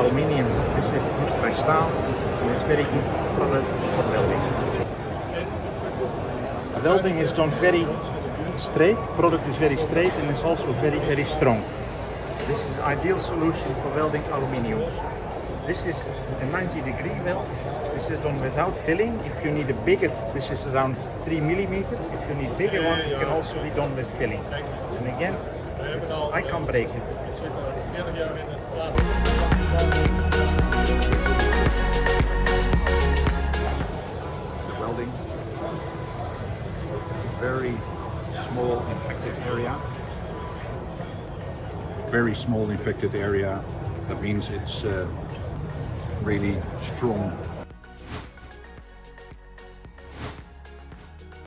aluminium, dus het moet bij staal. Dus werkt niet voor welding. Welding is dan very straight, product is very straight and is also very strong. This is the ideal solution for welding aluminium. This is a 90-degree weld. This is done without filling. If you need a bigger, this is around 3 mm. If you need bigger one, it can also be done with filling. And again, I can break it. The welding, very small infected area. Very small infected area. That means it's really strong.